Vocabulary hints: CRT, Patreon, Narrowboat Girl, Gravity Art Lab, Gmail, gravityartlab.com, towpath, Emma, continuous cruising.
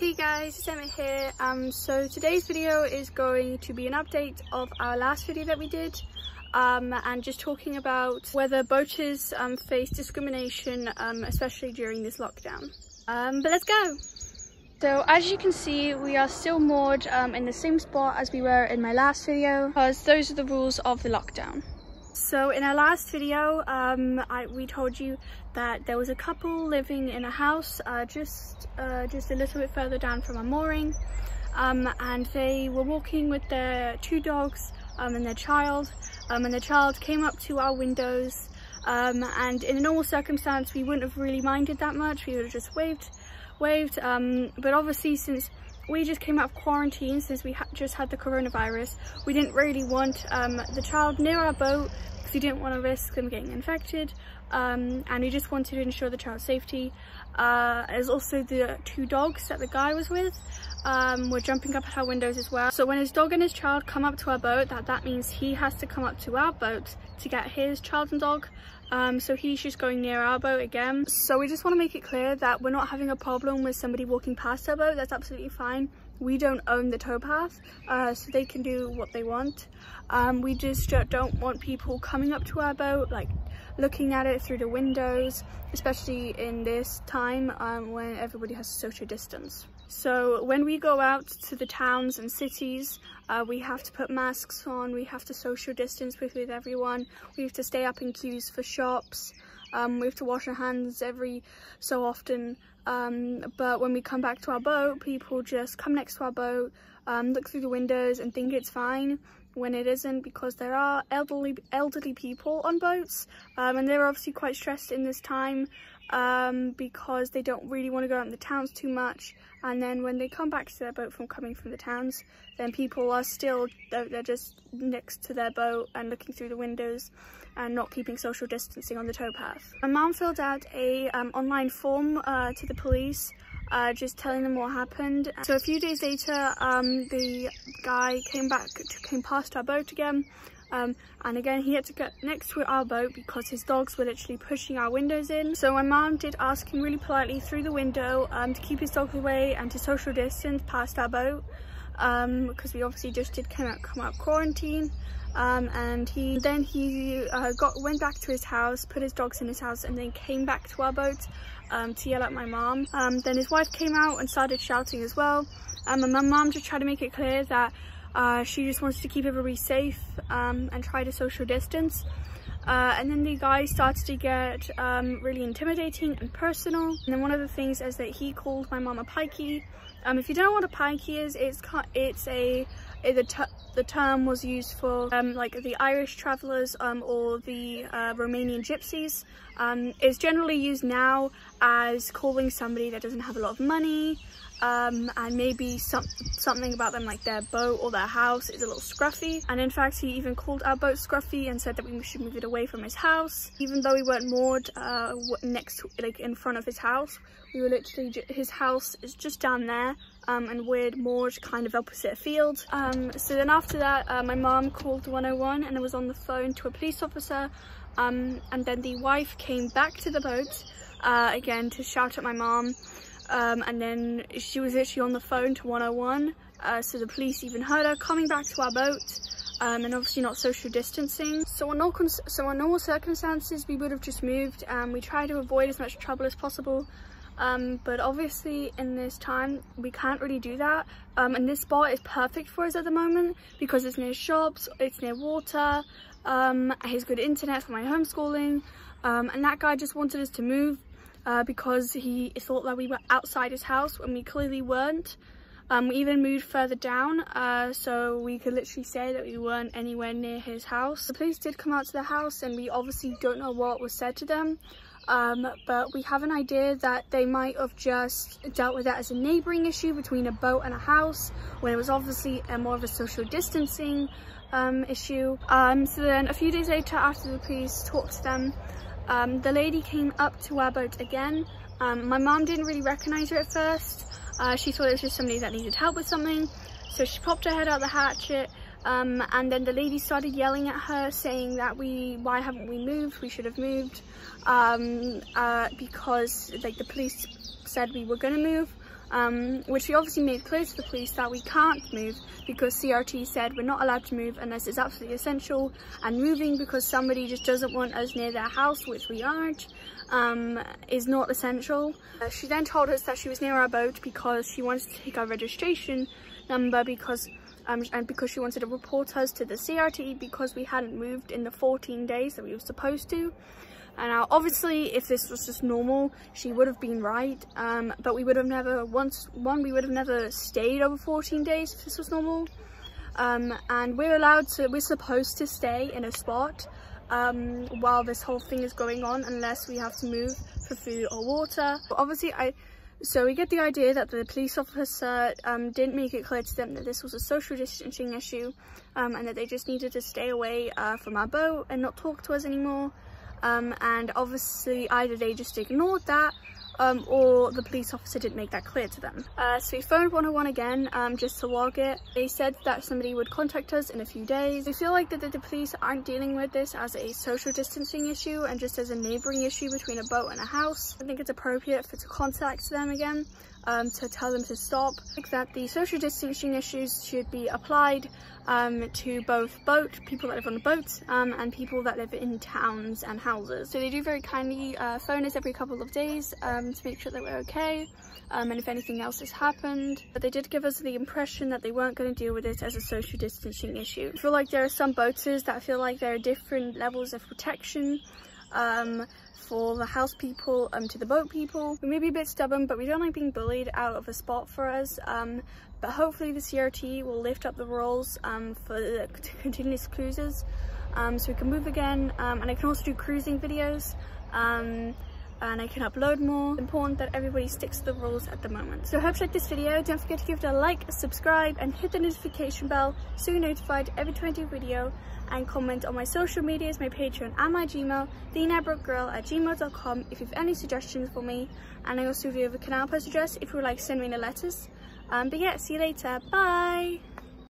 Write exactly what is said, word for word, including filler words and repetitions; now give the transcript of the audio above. Hey guys, it's Emma here. Um, so today's video is going to be an update of our last video that we did um, and just talking about whether boaters um, face discrimination, um, especially during this lockdown. Um, but let's go! So as you can see, we are still moored um, in the same spot as we were in my last video because those are the rules of the lockdown. So in our last video, um, I, we told you that there was a couple living in a house uh, just, uh, just a little bit further down from our mooring, um, and they were walking with their two dogs um, and their child, um, and the child came up to our windows, um, and in a normal circumstance we wouldn't have really minded that much, we would have just waved, waved, um, but obviously since we just came out of quarantine, since we ha just had the coronavirus, we didn't really want um, the child near our boat because we didn't want to risk them getting infected, um, and we just wanted to ensure the child's safety. Uh, there's also the two dogs that the guy was with um, were jumping up at our windows as well. So when his dog and his child come up to our boat, that, that means he has to come up to our boat to get his child and dog. Um, so he's just going near our boat again. So we just want to make it clear that we're not having a problem with somebody walking past our boat. That's absolutely fine. We don't own the tow path, uh, so they can do what they want. Um, we just don't want people coming up to our boat, like looking at it through the windows, especially in this time um, when everybody has social distance. So when we go out to the towns and cities, uh, we have to put masks on, we have to social distance with, with everyone, we have to stay up in queues for shops, um, we have to wash our hands every so often, um, but when we come back to our boat, people just come next to our boat, um, look through the windows and think it's fine, when it isn't, because there are elderly elderly people on boats, um, and they're obviously quite stressed in this time um, because they don't really want to go out in the towns too much, and then when they come back to their boat from coming from the towns, then people are still, they're, they're just next to their boat and looking through the windows and not keeping social distancing on the towpath. My mum filled out a um, online form uh, to the police, Uh, just telling them what happened. So a few days later, um, the guy came back, to, came past our boat again, um, and again he had to get next to our boat because his dogs were literally pushing our windows in. So my mum did ask him really politely through the window um, to keep his dogs away and to social distance past our boat, um, because we obviously just did come out, come out of quarantine. Um, and he then he uh, got went back to his house, put his dogs in his house, and then came back to our boat um, to yell at my mom. Um, then his wife came out and started shouting as well. Um, and my mom just tried to make it clear that uh, she just wanted to keep everybody safe um, and try to social distance. Uh, and then the guy started to get um, really intimidating and personal. And then one of the things is that he called my mom a pikey. Um, if you don't know what a pikey is, it's it's a it, the t the term was used for um, like the Irish travellers um, or the uh, Romanian gypsies. Um, it's generally used now as calling somebody that doesn't have a lot of money, um, and maybe some something about them, like their boat or their house, is a little scruffy. And in fact, he even called our boat scruffy and said that we should move it away from his house, even though we weren't moored uh, next, like in front of his house. We were literally, his house is just down there, um, and we're moored kind of opposite a field. Um, so then after that, uh, my mom called one oh one and I was on the phone to a police officer, um, and then the wife came back to the boat uh, again to shout at my mom, um, and then she was literally on the phone to one oh one, uh, so the police even heard her coming back to our boat. Um, and obviously not social distancing. So in all so in normal circumstances we would have just moved, and we try to avoid as much trouble as possible. Um, but obviously in this time we can't really do that, um, and this spot is perfect for us at the moment because it's near shops, it's near water, um, has good internet for my homeschooling, um, and that guy just wanted us to move uh, because he thought that we were outside his house when we clearly weren't. Um, we even moved further down uh, so we could literally say that we weren't anywhere near his house. The police did come out to the house and we obviously don't know what was said to them, um, but we have an idea that they might have just dealt with that as a neighbouring issue between a boat and a house, when it was obviously a more of a social distancing um, issue. Um, so then a few days later, after the police talked to them, um, the lady came up to our boat again. Um, my mum didn't really recognise her at first. Uh, she thought it was just somebody that needed help with something, so she popped her head out the hatchet, um, and then the lady started yelling at her, saying that we, why haven't we moved, we should have moved, um, uh, because like the police said we were going to move, um, which we obviously made clear to the police that we can't move because C R T said we're not allowed to move unless it's absolutely essential, and moving because somebody just doesn't want us near their house, which we aren't, um, is not essential. Uh, she then told us that she was near our boat because she wanted to take our registration number because Um, and because she wanted to report us to the C R T because we hadn't moved in the fourteen days that we were supposed to. And now obviously if this was just normal she would have been right, um, but we would have never once one we would have never stayed over fourteen days if this was normal, um, and we're allowed to we're supposed to stay in a spot um, while this whole thing is going on unless we have to move for food or water. But obviously I So we get the idea that the police officer um, didn't make it clear to them that this was a social distancing issue, um, and that they just needed to stay away uh, from our boat and not talk to us anymore. Um, and obviously either they just ignored that um, or the police officer didn't make that clear to them. Uh, so we phoned one oh one again um, just to log it. They said that somebody would contact us in a few days. They feel like that the police aren't dealing with this as a social distancing issue and just as a neighbouring issue between a boat and a house. I think it's appropriate for to contact them again um, to tell them to stop. I think that the social distancing issues should be applied um, to both boat, people that live on the boats, um, and people that live in towns and houses. So they do very kindly uh, phone us every couple of days um, to make sure that we're okay, um, and if anything else has happened. But they did give us the impression that they weren't going to deal with it as a social distancing issue. I feel like there are some boaters that feel like there are different levels of protection um, for the house people um, to the boat people. We may be a bit stubborn, but we don't like being bullied out of a spot for us. Um, but hopefully the C R T will lift up the rules um, for the continuous cruisers. Um, so we can move again, um, and I can also do cruising videos, um, and I can upload more. It's important that everybody sticks to the rules at the moment. So I hope you liked this video. Don't forget to give it a like, subscribe, and hit the notification bell so you're notified every time I do a video, and comment on my social medias, my Patreon and my Gmail, the narrowboat girl at gmail dot com if you have any suggestions for me, and I also do have a canal post address if you would like to send me the letters. Um, but yeah, see you later, bye!